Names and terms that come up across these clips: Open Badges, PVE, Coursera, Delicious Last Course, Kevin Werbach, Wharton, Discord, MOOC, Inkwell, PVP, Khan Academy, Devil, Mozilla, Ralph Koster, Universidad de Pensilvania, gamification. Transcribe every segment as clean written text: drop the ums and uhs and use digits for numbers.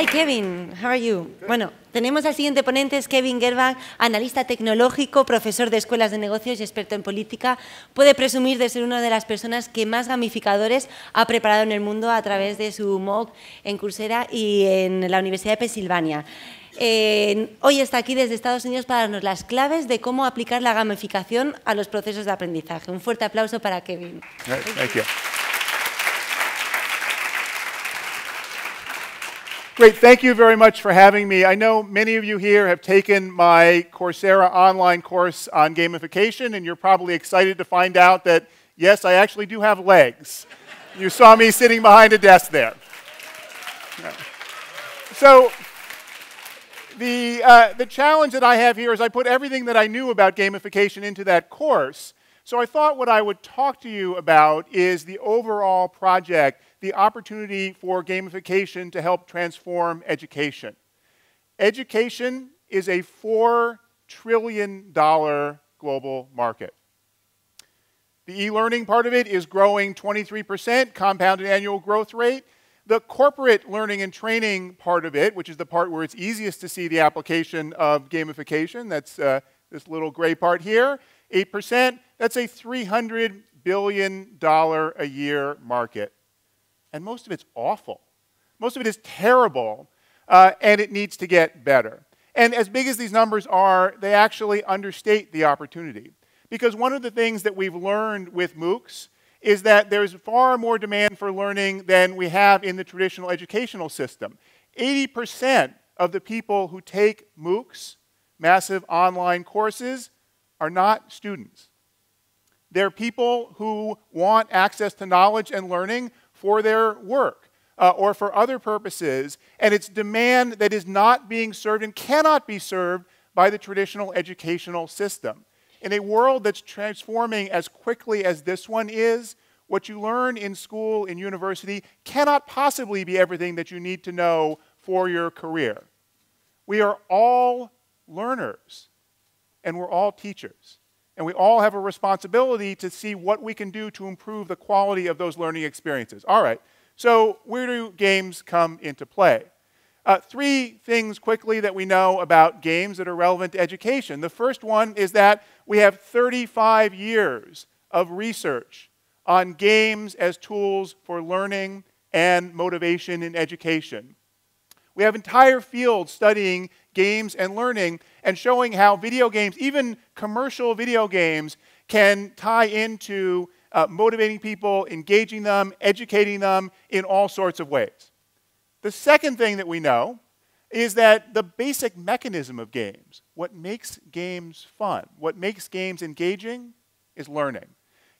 Hi Kevin, how are you? Bueno, tenemos al siguiente ponente, es Kevin Werbach, analista tecnológico, profesor de escuelas de negocios y experto en política. Puede presumir de ser una de las personas que más gamificadores ha preparado en el mundo a través de su MOOC en Coursera y en la Universidad de Pensilvania. Hoy está aquí desde Estados Unidos para darnos las claves de cómo aplicar la gamificación a los procesos de aprendizaje. Un fuerte aplauso para Kevin. Thank you. Great, thank you very much for having me. I know many of you here have taken my Coursera online course on gamification, and you're probably excited to find out that, yes, I actually do have legs. You saw me sitting behind a desk there. So the challenge that I have here is I put everything that I knew about gamification into that course. So I thought what I would talk to you about is the overall project, the opportunity for gamification to help transform education. Education is a $4 trillion global market. The e-learning part of it is growing 23%, compounded annual growth rate. The corporate learning and training part of it, which is the part where it's easiest to see the application of gamification, that's this little gray part here, 8%, that's a $300 billion a year market. And most of it's awful. Most of it is terrible, and it needs to get better. And as big as these numbers are, they actually understate the opportunity. Because one of the things that we've learned with MOOCs is that there's far more demand for learning than we have in the traditional educational system. 80% of the people who take MOOCs, massive online courses, are not students. They're people who want access to knowledge and learning for their work or for other purposes, and it's demand that is not being served and cannot be served by the traditional educational system. In a world that's transforming as quickly as this one is, what you learn in school, in university, cannot possibly be everything that you need to know for your career. We are all learners, and we're all teachers. And we all have a responsibility to see what we can do to improve the quality of those learning experiences. All right, so where do games come into play? Three things quickly that we know about games that are relevant to education. The first one is that we have 35 years of research on games as tools for learning and motivation in education. We have entire fields studying games and learning and showing how video games, even commercial video games, can tie into motivating people, engaging them, educating them in all sorts of ways. The second thing that we know is that the basic mechanism of games, what makes games fun, what makes games engaging, is learning.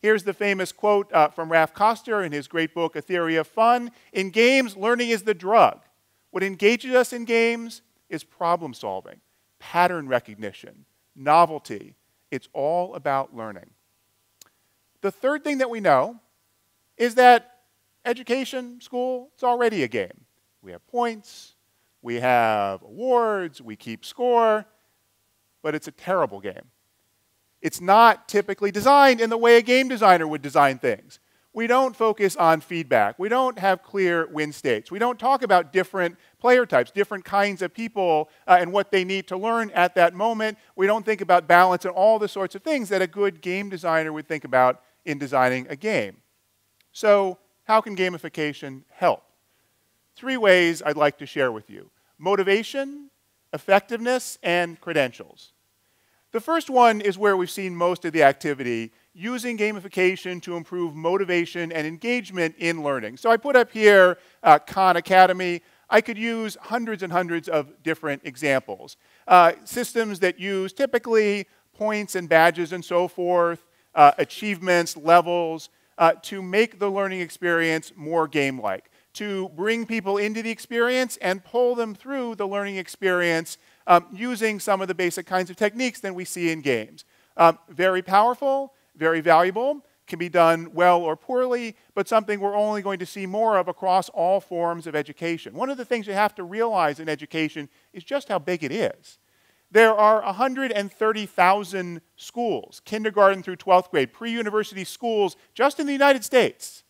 Here's the famous quote from Ralph Koster in his great book, A Theory of Fun. In games, learning is the drug. What engages us in games is problem solving, pattern recognition, novelty. It's all about learning. The third thing that we know is that education, school, it's already a game. We have points, we have awards, we keep score, but it's a terrible game. It's not typically designed in the way a game designer would design things. We don't focus on feedback. We don't have clear win states. We don't talk about different player types, different kinds of people, and what they need to learn at that moment. We don't think about balance and all the sorts of things that a good game designer would think about in designing a game. So how can gamification help? Three ways I'd like to share with you: motivation, effectiveness, and credentials. The first one is where we've seen most of the activity, using gamification to improve motivation and engagement in learning. So I put up here Khan Academy. I could use hundreds and hundreds of different examples. Systems that use typically points and badges and so forth, achievements, levels, to make the learning experience more game-like, to bring people into the experience and pull them through the learning experience using some of the basic kinds of techniques that we see in games. Very powerful. Very valuable, can be done well or poorly, but something we're only going to see more of across all forms of education. One of the things you have to realize in education is just how big it is. There are 130,000 schools, kindergarten through 12th grade, pre-university schools, just in the United States.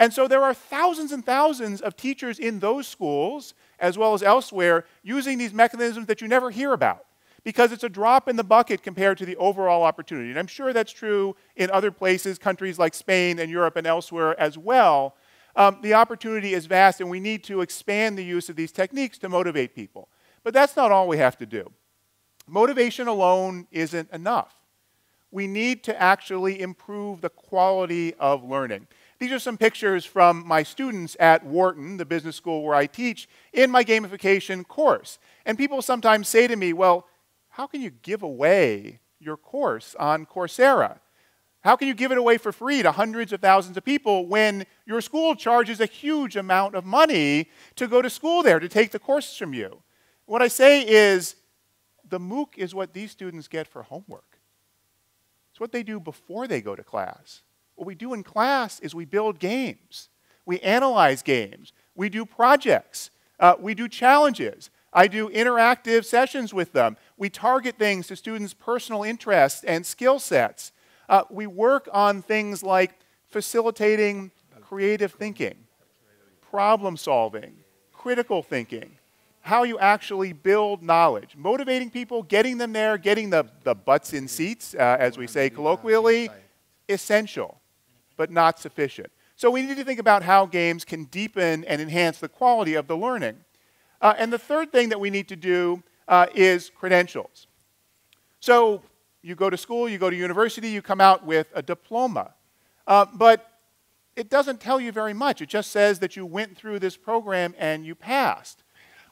And so there are thousands and thousands of teachers in those schools as well as elsewhere, using these mechanisms that you never hear about, because it's a drop in the bucket compared to the overall opportunity. And I'm sure that's true in other places, countries like Spain and Europe and elsewhere as well. The opportunity is vast, and we need to expand the use of these techniques to motivate people. But that's not all we have to do. Motivation alone isn't enough. We need to actually improve the quality of learning. These are some pictures from my students at Wharton, the business school where I teach, in my gamification course. And people sometimes say to me, well, how can you give away your course on Coursera? How can you give it away for free to hundreds of thousands of people when your school charges a huge amount of money to go to school there, to take the courses from you? What I say is, the MOOC is what these students get for homework. It's what they do before they go to class. What we do in class is we build games. We analyze games. We do projects. We do challenges. I do interactive sessions with them. We target things to students' personal interests and skill sets. We work on things like facilitating creative thinking, problem solving, critical thinking, how you actually build knowledge, motivating people, getting them there, getting the butts in seats, as we say colloquially, essential, but not sufficient. So we need to think about how games can deepen and enhance the quality of the learning. And the third thing that we need to do is credentials. So you go to school, you go to university, you come out with a diploma. But it doesn't tell you very much. It just says that you went through this program and you passed.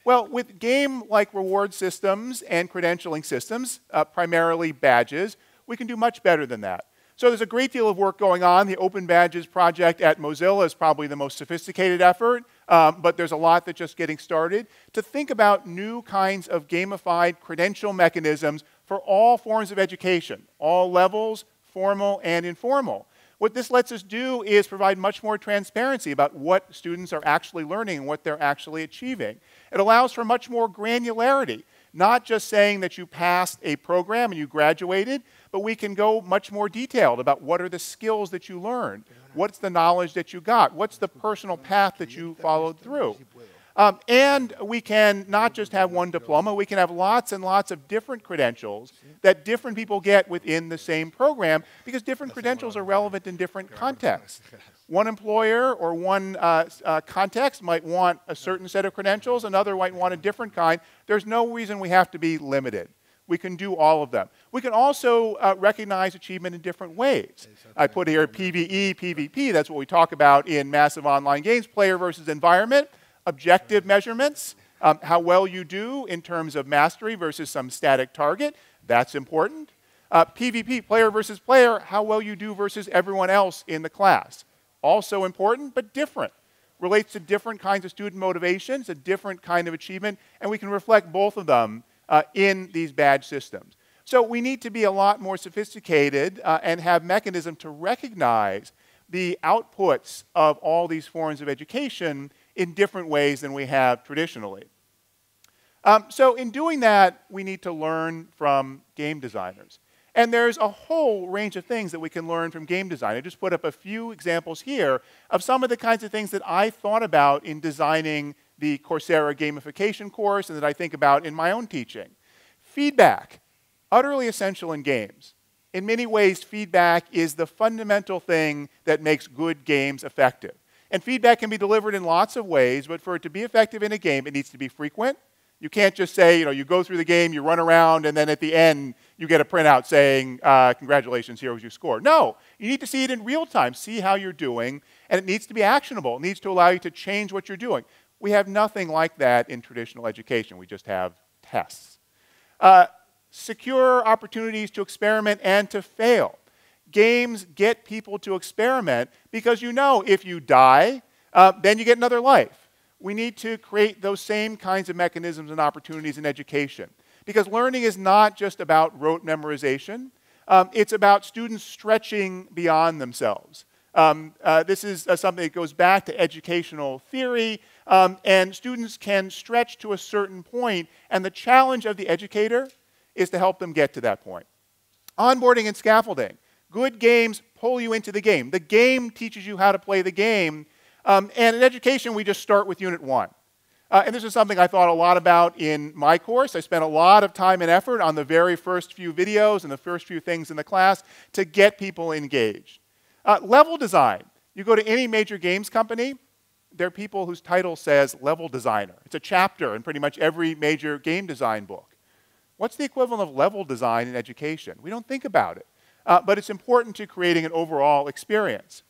Well, with game-like reward systems and credentialing systems, primarily badges, we can do much better than that. So there's a great deal of work going on. The Open Badges project at Mozilla is probably the most sophisticated effort, but there's a lot that's just getting started, to think about new kinds of gamified credential mechanisms for all forms of education, all levels, formal and informal. What this lets us do is provide much more transparency about what students are actually learning and what they're actually achieving. It allows for much more granularity, not just saying that you passed a program and you graduated, but we can go much more detailed about what are the skills that you learned, what's the knowledge that you got, what's the personal path that you followed through. And we can not just have one diploma, we can have lots and lots of different credentials that different people get within the same program, because different credentials are relevant in different contexts. One employer or one context might want a certain set of credentials, another might want a different kind. There's no reason we have to be limited. We can do all of them. We can also recognize achievement in different ways. I put here PVE, PVP. That's what we talk about in massive online games, player versus environment, objective measurements, how well you do in terms of mastery versus some static target. That's important. PVP, player versus player, how well you do versus everyone else in the class. Also important, but different. Relates to different kinds of student motivations, a different kind of achievement, and we can reflect both of them in these badge systems. So we need to be a lot more sophisticated and have mechanisms to recognize the outputs of all these forms of education in different ways than we have traditionally. So in doing that, we need to learn from game designers. And there's a whole range of things that we can learn from game design. I just put up a few examples here of some of the kinds of things that I thought about in designing the Coursera gamification course and that I think about in my own teaching. Feedback, utterly essential in games. In many ways, feedback is the fundamental thing that makes good games effective. And feedback can be delivered in lots of ways, but for it to be effective in a game, it needs to be frequent. You can't just say, you know, you go through the game, you run around, and then at the end, you get a printout saying, congratulations, here was your score. No, you need to see it in real time, see how you're doing, and it needs to be actionable. It needs to allow you to change what you're doing. We have nothing like that in traditional education. We just have tests. Secure opportunities to experiment and to fail. Games get people to experiment because you know if you die, then you get another life. We need to create those same kinds of mechanisms and opportunities in education, because learning is not just about rote memorization. It's about students stretching beyond themselves. This is something that goes back to educational theory, and students can stretch to a certain point, and the challenge of the educator is to help them get to that point. Onboarding and scaffolding. Good games pull you into the game. The game teaches you how to play the game, and in education, we just start with Unit 1. And this is something I thought a lot about in my course. I spent a lot of time and effort on the very first few videos and the first few things in the class to get people engaged. Level design. You go to any major games company, there are people whose title says level designer. It's a chapter in pretty much every major game design book. What's the equivalent of level design in education? We don't think about it. But it's important to creating an overall experience.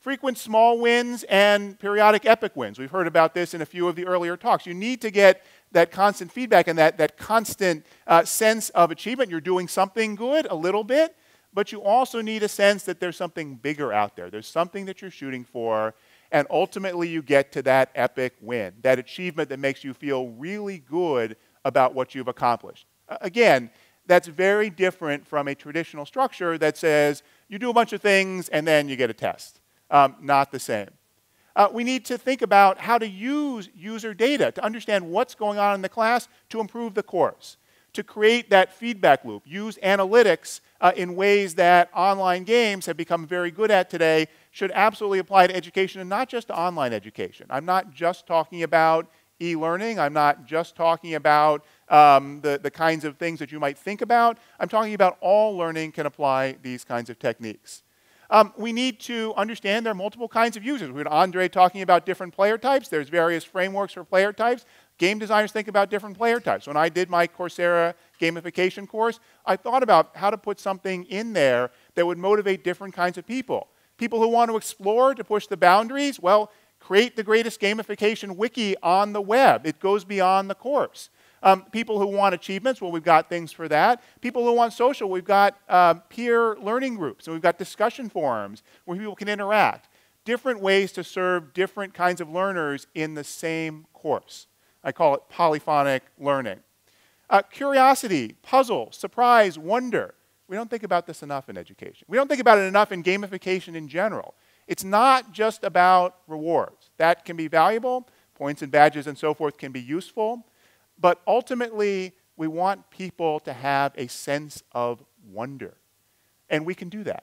Frequent small wins and periodic epic wins. We've heard about this in a few of the earlier talks. You need to get that constant feedback and that constant sense of achievement. You're doing something good a little bit, but you also need a sense that there's something bigger out there. There's something that you're shooting for, and ultimately you get to that epic win, that achievement that makes you feel really good about what you've accomplished. Again, that's very different from a traditional structure that says you do a bunch of things and then you get a test. Not the same. We need to think about how to use user data to understand what's going on in the class to improve the course, to create that feedback loop, use analytics in ways that online games have become very good at today, should absolutely apply to education and not just to online education. I'm not just talking about e-learning. I'm not just talking about the kinds of things that you might think about. I'm talking about all learning can apply these kinds of techniques. We need to understand there are multiple kinds of users. We had Andre talking about different player types. There's various frameworks for player types. Game designers think about different player types. When I did my Coursera gamification course, I thought about how to put something in there that would motivate different kinds of people. People who want to explore, to push the boundaries, well, create the greatest gamification wiki on the web. It goes beyond the course. People who want achievements, well, we've got things for that. People who want social, we've got peer learning groups, and we've got discussion forums where people can interact. Different ways to serve different kinds of learners in the same course. I call it polyphonic learning. Curiosity, puzzle, surprise, wonder. We don't think about this enough in education. We don't think about it enough in gamification in general. It's not just about rewards. That can be valuable. Points and badges and so forth can be useful. But ultimately, we want people to have a sense of wonder. And we can do that,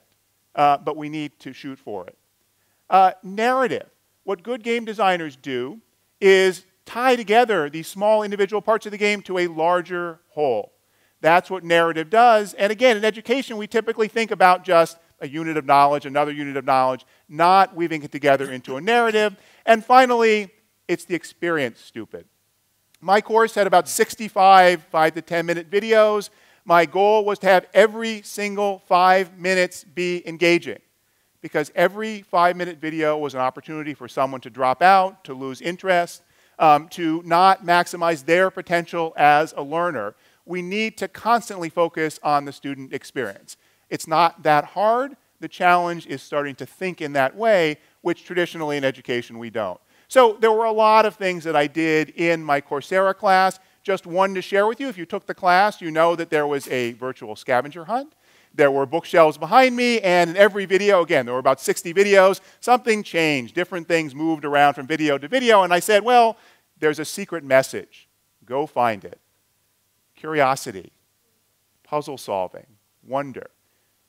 but we need to shoot for it. Narrative. What good game designers do is tie together these small individual parts of the game to a larger whole. That's what narrative does. And again, in education, we typically think about just a unit of knowledge, another unit of knowledge, not weaving it together into a narrative. And finally, it's the experience, stupid. My course had about 65 5- to 10-minute videos. My goal was to have every single 5 minutes be engaging, because every 5-minute video was an opportunity for someone to drop out, to lose interest, to not maximize their potential as a learner. We need to constantly focus on the student experience. It's not that hard. The challenge is starting to think in that way, which traditionally in education we don't. So there were a lot of things that I did in my Coursera class. Just one to share with you. If you took the class, you know that there was a virtual scavenger hunt. There were bookshelves behind me, and in every video, again, there were about 60 videos, something changed. Different things moved around from video to video, and I said, well, there's a secret message. Go find it. Curiosity, puzzle solving, wonder.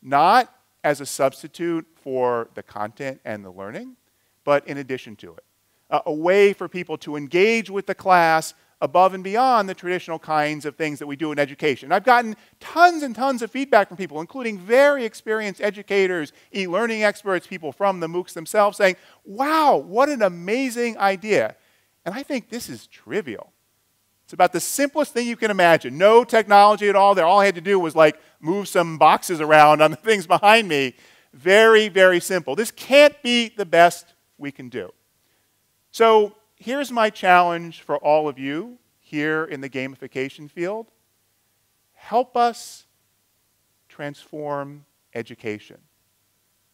Not as a substitute for the content and the learning, but in addition to it. A way for people to engage with the class above and beyond the traditional kinds of things that we do in education. I've gotten tons and tons of feedback from people, including very experienced educators, e-learning experts, people from the MOOCs themselves, saying, wow, what an amazing idea. And I think this is trivial. It's about the simplest thing you can imagine. No technology at all there. All I had to do was like move some boxes around on the things behind me. Very, very simple. This can't be the best we can do. So here's my challenge for all of you here in the gamification field. Help us transform education.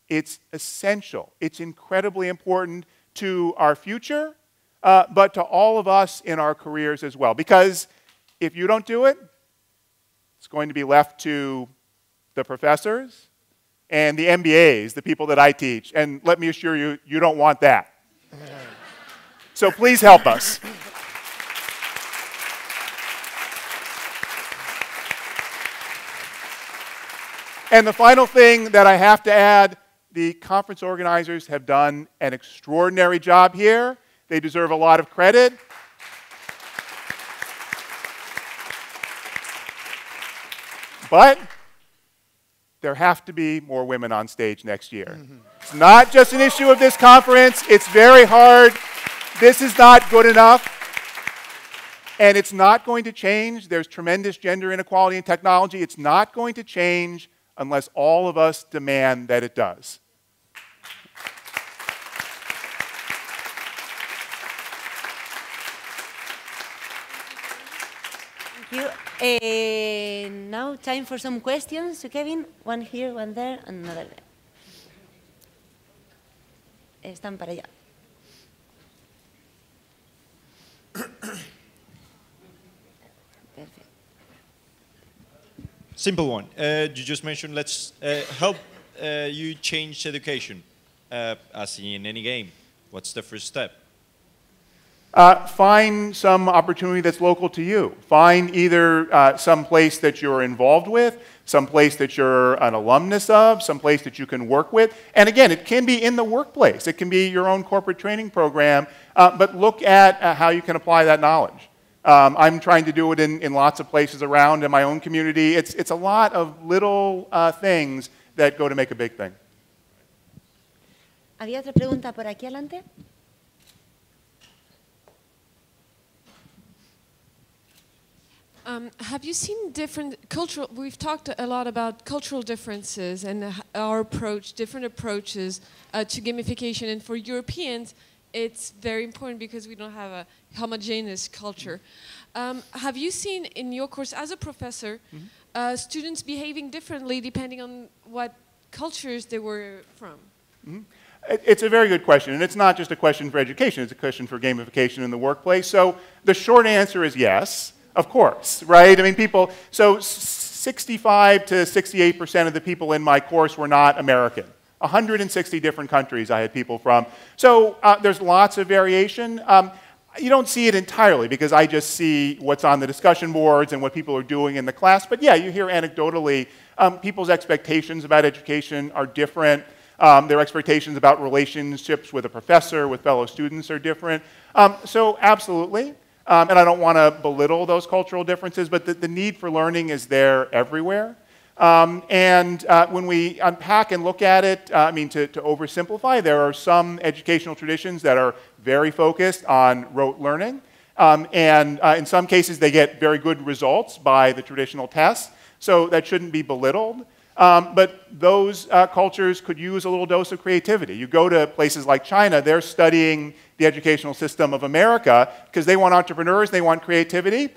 It's essential. It's incredibly important to our future, but to all of us in our careers as well. Because if you don't do it, it's going to be left to the professors and the MBAs, the people that I teach. And let me assure you, you don't want that. So please help us. And the final thing that I have to add, the conference organizers have done an extraordinary job here. They deserve a lot of credit. But there have to be more women on stage next year. Mm-hmm. It's not just an issue of this conference. It's very hard. This is not good enough. And it's not going to change. There's tremendous gender inequality in technology. It's not going to change unless all of us demand that it does. Thank you. Now time for some questions to Kevin. One here, one there, and another there. Están para allá. Perfect. Simple one. You just mentioned let's help you change education, as in any game. What's the first step? Find some opportunity that's local to you. Find either some place that you're involved with, some place that you're an alumnus of, some place that you can work with. And again, it can be in the workplace. It can be your own corporate training program. But look at how you can apply that knowledge. I'm trying to do it in lots of places around in my own community. It's a lot of little things that go to make a big thing. ¿Había otra pregunta por aquí adelante? Have you seen different cultural, we've talked a lot about cultural differences and our approach, different approaches to gamification, and for Europeans it's very important because we don't have a homogeneous culture. Have you seen in your course as a professor students behaving differently depending on what cultures they were from? Mm-hmm. It's a very good question, and it's not just a question for education, it's a question for gamification in the workplace. So the short answer is yes. Of course, right? I mean, people, so 65 to 68% of the people in my course were not American. 160 different countries I had people from. So there's lots of variation. You don't see it entirely because I just see what's on the discussion boards and what people are doing in the class. But yeah, you hear anecdotally, people's expectations about education are different. Their expectations about relationships with a professor, with fellow students are different. So absolutely. And I don't want to belittle those cultural differences, but the need for learning is there everywhere. When we unpack and look at it, I mean, to oversimplify, there are some educational traditions that are very focused on rote learning. In some cases, they get very good results by the traditional tests, so that shouldn't be belittled. But those cultures could use a little dose of creativity. You go to places like China, they're studying the educational system of America because they want entrepreneurs, they want creativity.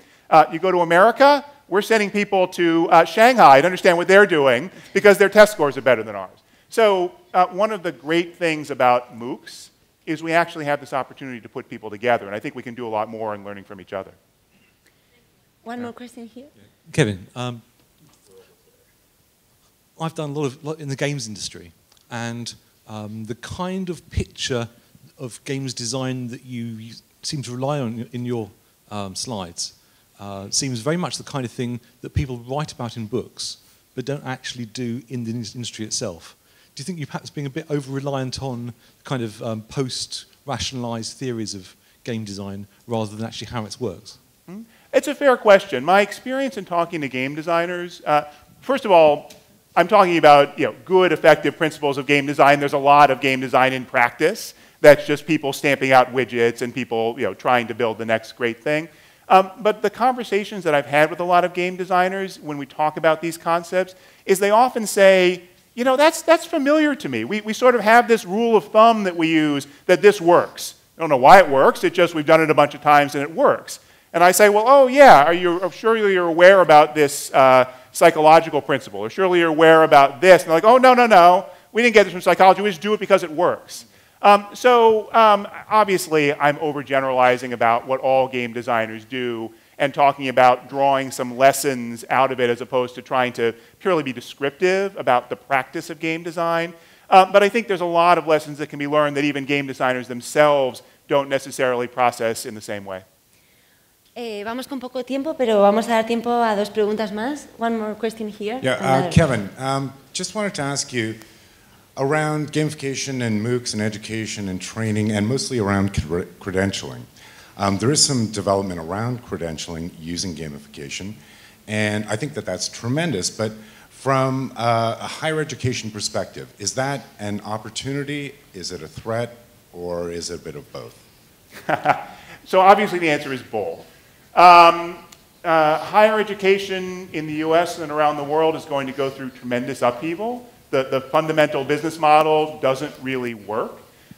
You go to America, we're sending people to Shanghai to understand what they're doing because their test scores are better than ours. So one of the great things about MOOCs is we actually have this opportunity to put people together, and I think we can do a lot more in learning from each other. One more question here. Kevin. I've done a lot of in the games industry, and the kind of picture of games design that you seem to rely on in your slides seems very much the kind of thing that people write about in books but don't actually do in the industry itself. Do you think you're perhaps being a bit over-reliant on kind of post-rationalized theories of game design rather than actually how it works? It's a fair question. My experience in talking to game designers, first of all, I'm talking about good, effective principles of game design. There's a lot of game design in practice. That's just people stamping out widgets and people trying to build the next great thing. But the conversations that I've had with a lot of game designers when we talk about these concepts is they often say, that's familiar to me. We sort of have this rule of thumb that we use that this works. I don't know why it works. It's just we've done it a bunch of times and it works. And I say, well, oh yeah, I'm sure you're aware about this psychological principle, or surely you're aware about this. And they're like, oh, no, we didn't get this from psychology, we just do it because it works. Obviously, I'm overgeneralizing about what all game designers do and talking about drawing some lessons out of it as opposed to trying to purely be descriptive about the practice of game design. But I think there's a lot of lessons that can be learned that even game designers themselves don't necessarily process in the same way. Vamos con poco tiempo, pero vamos a dar tiempo a dos preguntas más. One more question here. Yeah, Kevin, just wanted to ask you around gamification and MOOCs and education and training, and mostly around credentialing. There is some development around credentialing using gamification, And I think that that's tremendous. But from a higher education perspective, is that an opportunity? Is it a threat? Or is it a bit of both? So obviously the answer is both. Higher education in the US and around the world is going to go through tremendous upheaval. The fundamental business model doesn't really work.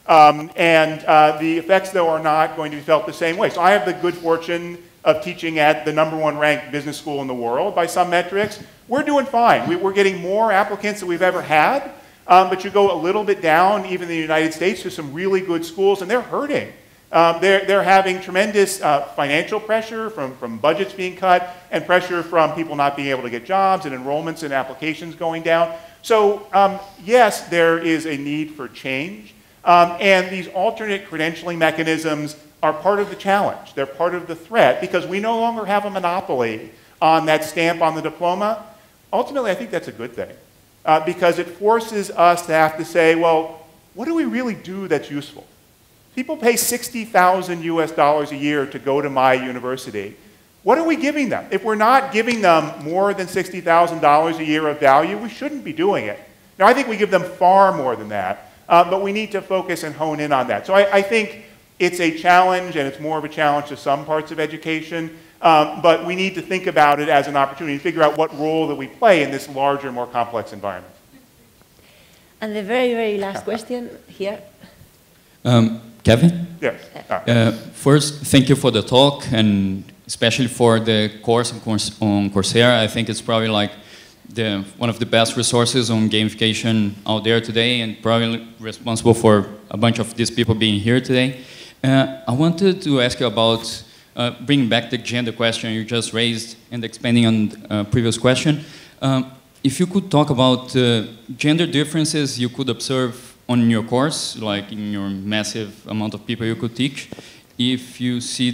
The effects, though, are not going to be felt the same way. So I have the good fortune of teaching at the #1 ranked business school in the world by some metrics. We're doing fine. We're getting more applicants than we've ever had. But you go a little bit down, even in the United States, to some really good schools, and they're hurting. They're having tremendous financial pressure from budgets being cut and pressure from people not being able to get jobs and enrollments and applications going down. So yes, there is a need for change. And these alternate credentialing mechanisms are part of the challenge. They're part of the threat because we no longer have a monopoly on that stamp on the diploma. Ultimately, I think that's a good thing. Because it forces us to have to say, well, what do we really do that's useful? People pay $60,000 a year to go to my university. What are we giving them? If we're not giving them more than $60,000 a year of value, we shouldn't be doing it. Now, I think we give them far more than that, but we need to focus and hone in on that. So I think it's a challenge, and it's more of a challenge to some parts of education. But we need to think about it as an opportunity to figure out what role that we play in this larger, more complex environment. And the very, very last question here. Kevin? Yes. First, thank you for the talk, and especially for the course on Coursera. I think it's probably like one of the best resources on gamification out there today, and probably responsible for a bunch of these people being here today. I wanted to ask you about bringing back the gender question you just raised and expanding on previous question. If you could talk about gender differences you could observe on your course, like in your massive amount of people you could teach, if you see,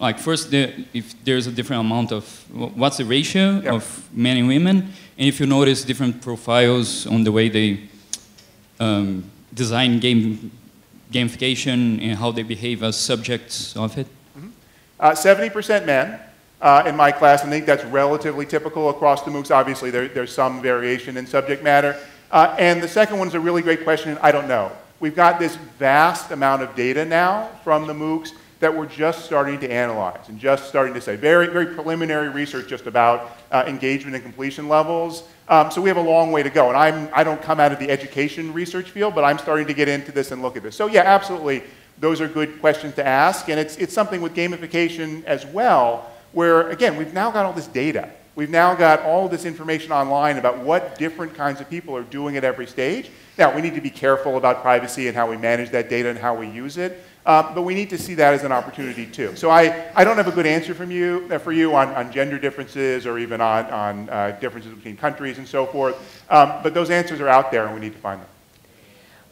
like first, if there's a different amount of, what's the ratio [S2] Yeah. [S1] Of men and women, and if you notice different profiles on the way they design gamification and how they behave as subjects of it? 70% men in my class, and I think that's relatively typical across the MOOCs. Obviously, there's some variation in subject matter. And the second one is a really great question, I don't know. We've got this vast amount of data now from the MOOCs that we're just starting to analyze and just starting to say. Very, very preliminary research just about engagement and completion levels. So we have a long way to go. And I don't come out of the education research field, but I'm starting to get into this and look at this. So yeah, absolutely. Those are good questions to ask, and it's something with gamification as well, where, again, we've now got all this data. We've now got all this information online about what different kinds of people are doing at every stage. Now, we need to be careful about privacy and how we manage that data and how we use it, but we need to see that as an opportunity, too. So I don't have a good answer for you on gender differences or even on differences between countries and so forth, but those answers are out there, and we need to find them.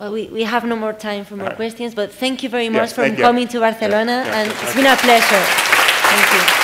Well, we have no more time for more questions, but thank you very much for coming to Barcelona, and it's been a pleasure. Thank you.